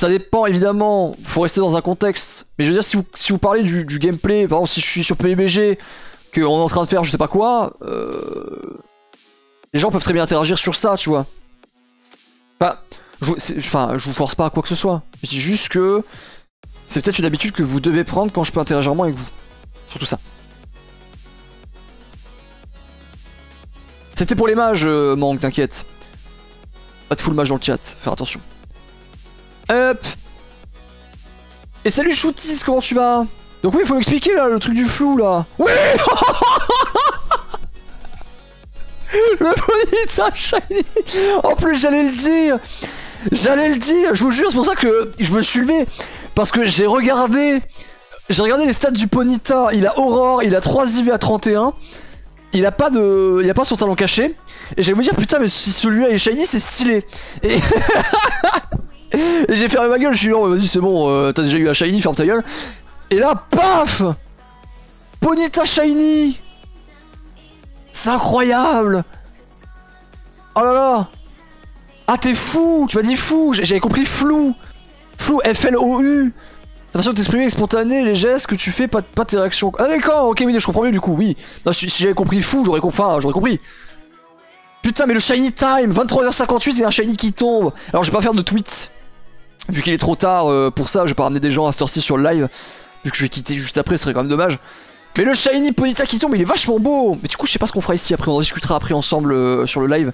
Ça dépend évidemment, faut rester dans un contexte. Mais je veux dire, si vous parlez du gameplay, par exemple si je suis sur PBG, qu'on est en train de faire je sais pas quoi, les gens peuvent très bien interagir sur ça, tu vois. Enfin, je vous force pas à quoi que ce soit. Je dis juste que c'est peut-être une habitude que vous devez prendre quand je peux interagir moins avec vous. Surtout ça. C'était pour les mages, Manque, t'inquiète. Pas de full mage dans le chat, faire attention. Hop. Et salut Shooties, comment tu vas? Donc oui, il faut m'expliquer là, le truc du flou là. Oui. Le Ponyta Shiny. En plus, j'allais le dire. Je vous jure, c'est pour ça que je me suis levé. Parce que j'ai regardé... les stats du Ponyta. Il a Aurore, il a 3 IV à 31. Il a pas de... Il a pas son talent caché. Et j'allais vous dire, putain, mais si celui-là est Shiny, c'est stylé. Et... Et j'ai fermé ma gueule, je suis là, vas-y, c'est bon, t'as déjà eu un Shiny, ferme ta gueule. Et là, paf, Ponyta Shiny. C'est incroyable. Oh là là. Ah, t'es fou. Tu m'as dit fou. J'avais compris flou. Flou, F-L-O-U. Ta façon de t'exprimer est spontanée, les gestes que tu fais, pas tes réactions. Ah d'accord, ok, oui, je comprends mieux du coup, oui. Non, si j'avais compris fou, j'aurais compris. Enfin, j'aurais compris. Putain, mais le Shiny Time, 23h58, il y a un Shiny qui tombe. Alors, je vais pas faire de tweets. Vu qu'il est trop tard pour ça, je vais pas ramener des gens à cette heure-ci sur le live. Vu que je vais quitter juste après, ce serait quand même dommage. Mais le Shiny Ponyta qui tombe, il est vachement beau. Mais du coup, je sais pas ce qu'on fera ici, après on en discutera après ensemble sur le live.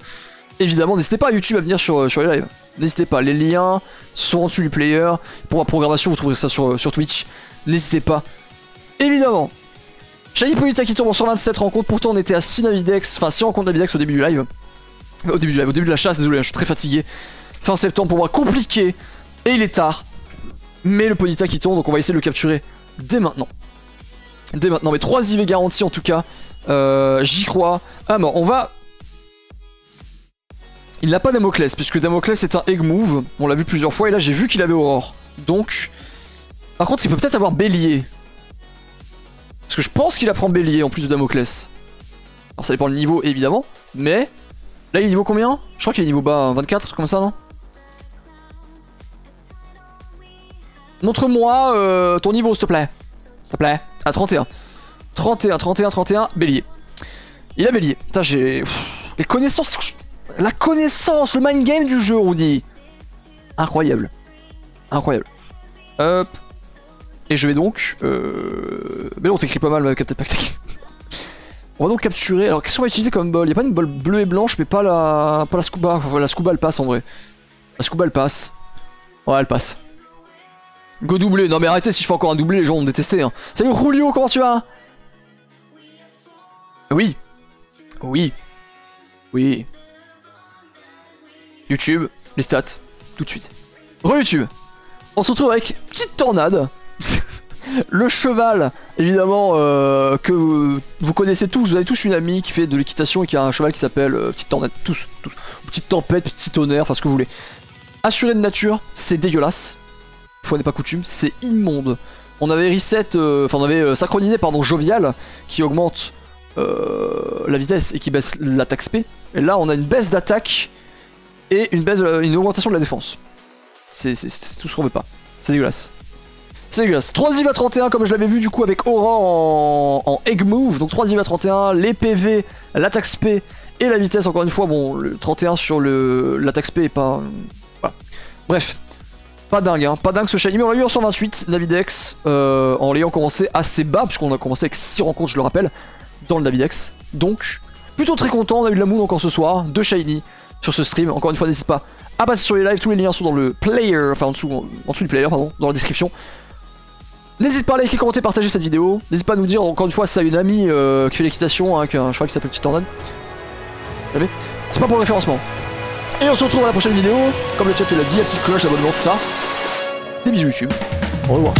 Évidemment, n'hésitez pas à YouTube à venir sur les lives. N'hésitez pas, les liens sont en dessous du player. Pour ma programmation, vous trouverez ça sur Twitch. N'hésitez pas. Évidemment. Shiny Ponyta qui tombe en 127 rencontres, pourtant on était à 6 Navidex, enfin 6 rencontres Navidex au début du live. Au début de la chasse, désolé, je suis très fatigué. Fin septembre pour moi, compliqué. Et il est tard, mais le Ponyta qui tombe, donc on va essayer de le capturer dès maintenant. Mais 3 IV garantis en tout cas, j'y crois. Ah mort, on va... Il n'a pas Damoclès, puisque Damoclès est un Egg Move, on l'a vu plusieurs fois, et là j'ai vu qu'il avait Aurore. Donc, par contre il peut peut-être avoir Bélier. Parce que je pense qu'il apprend Bélier en plus de Damoclès. Alors ça dépend du niveau évidemment, mais... Là il est niveau combien? Je crois qu'il est niveau bas, 24, un truc comme ça, non? Montre-moi ton niveau, s'il te plaît. S'il te plaît. À 31. 31, Bélier. Il a Bélier. Putain, j'ai... Les connaissances... La connaissance, le mind game du jeu, on dit. Incroyable. Hop. Et je vais donc... Mais non, t'écris pas mal, Captain Tactique. On va donc capturer... Alors, qu'est-ce qu'on va utiliser comme bol? Il n'y a pas une bol bleue et blanche, mais pas la scuba. Enfin, la scuba, elle passe, en vrai. Ouais, elle passe. Go doublé, non mais arrêtez, si je fais encore un doublé, les gens vont me détester. Hein. Salut Julio, comment tu vas? Oui. YouTube, les stats, tout de suite. Re-YouTube. On se retrouve avec Petite Tornade. Le cheval, évidemment, que vous connaissez tous. Vous avez tous une amie qui fait de l'équitation et qui a un cheval qui s'appelle Petite Tornade. Tous. Petite Tempête, Petit Tonnerre, enfin ce que vous voulez. Assuré de nature, c'est dégueulasse. Fois n'est pas coutume, c'est immonde. On avait reset, on avait synchronisé pardon, Jovial qui augmente la vitesse et qui baisse l'attaque SP. Et là on a une baisse d'attaque et une augmentation de la défense. C'est tout ce qu'on veut pas. C'est dégueulasse. 3 IV à 31 comme je l'avais vu du coup avec Aurore en Egg Move. Donc 3 IV à 31, les PV, l'attaque SP et la vitesse encore une fois. Bon, le 31 sur l'attaque SP est pas... Voilà. Bref. Pas dingue, hein, pas dingue ce Shiny, mais on l'a eu en 128, Navidex, en l'ayant commencé assez bas, puisqu'on a commencé avec 6 rencontres, je le rappelle, dans le Navidex. Donc, plutôt très content, on a eu de la moon encore ce soir, 2 Shiny sur ce stream. Encore une fois, n'hésite pas à passer sur les lives, tous les liens sont dans le player, enfin en dessous du player, pardon, dans la description. N'hésite pas à liker, commenter, partager cette vidéo, n'hésite pas à nous dire, encore une fois, si t'as une amie qui fait l'équitation, hein, qui a un cheval qui s'appelle Petite Tornade. C'est pas pour le référencement. Et on se retrouve à la prochaine vidéo, comme le chat te l'a dit, la petite cloche, l'abonnement, tout ça. Des bisous YouTube, au revoir.